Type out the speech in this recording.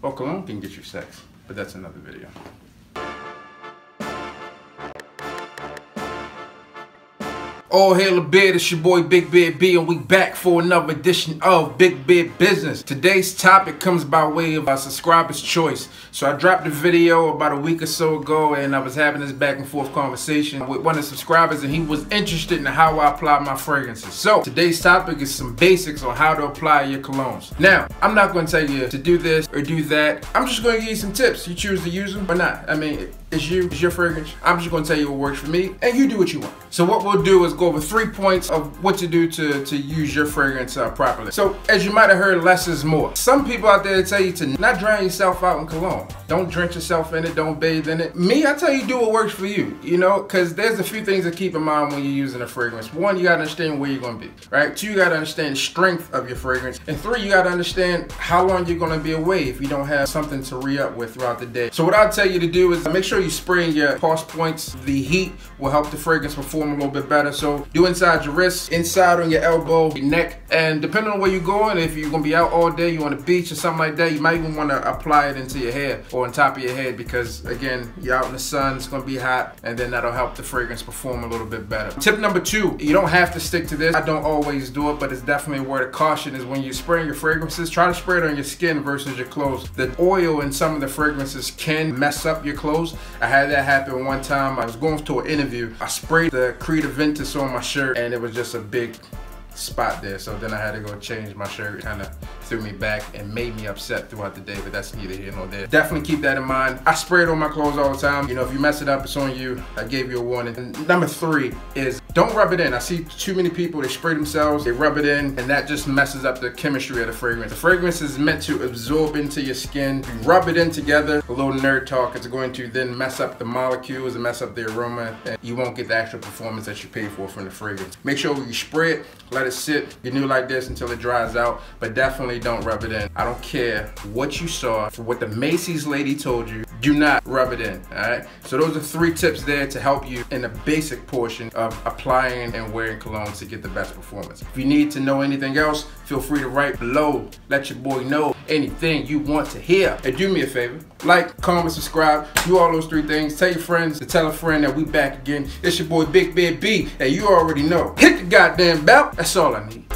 Or cologne can get you sex, but that's another video. All hail the beard, it's your boy Big Beard B, and we back for another edition of Big Beard Business. Today's topic comes by way of our subscriber's choice. So I dropped a video about a week or so ago, and I was having this back and forth conversation with one of the subscribers, and he was interested in how I apply my fragrances. So today's topic is some basics on how to apply your colognes. Now, I'm not going to tell you to do this or do that. I'm just going to give you some tips. You choose to use them or not. I mean, it's your fragrance. I'm just going to tell you what works for me, and you do what you want. So what we'll do is go over 3 points of what to do to use your fragrance properly. So as you might have heard, less is more. Some people out there tell you to not drown yourself out in cologne. Don't drench yourself in it, don't bathe in it. Me, I tell you do what works for you, you know, because there's a few things to keep in mind when you're using a fragrance. One, you got to understand where you're going to be, right? Two, you got to understand the strength of your fragrance. And three, you got to understand how long you're going to be away if you don't have something to re-up with throughout the day. So what I'll tell you to do is make sure you spray your pulse points. The heat will help the fragrance perform a little bit better. So do inside your wrist, inside on your elbow, your neck, and depending on where you're going, if you're gonna be out all day, you're on the beach or something like that, you might even wanna apply it into your hair or on top of your head, because again, you're out in the sun, it's gonna be hot, and then that'll help the fragrance perform a little bit better. Tip number two, you don't have to stick to this. I don't always do it, but it's definitely a word of caution, is when you're spraying your fragrances, try to spray it on your skin versus your clothes. The oil in some of the fragrances can mess up your clothes. I had that happen one time. I was going to an interview. I sprayed the Creed Aventus on my shirt, and it was just a big spot there. So then I had to go change my shirt. It kind of threw me back and made me upset throughout the day, but that's neither here nor there. Definitely keep that in mind. I spray it on my clothes all the time. You know, if you mess it up, it's on you. I gave you a warning. And number three is don't rub it in. I see too many people, they spray themselves, they rub it in, and that just messes up the chemistry of the fragrance. The fragrance is meant to absorb into your skin. If you rub it in together, a little nerd talk, it's going to then mess up the molecules and mess up the aroma, and you won't get the actual performance that you paid for from the fragrance. Make sure you spray it, let it sit, renew like this until it dries out, but definitely don't rub it in. I don't care what you saw, for what the Macy's lady told you, do not rub it in, all right? So those are 3 tips there to help you in the basic portion of applying and wearing colognes to get the best performance. If you need to know anything else, feel free to write below. Let your boy know anything you want to hear. And do me a favor, like, comment, subscribe, do all those 3 things. Tell your friends to tell a friend that we back again. It's your boy Big Beard B, and you already know. Hit the goddamn bell, that's all I need.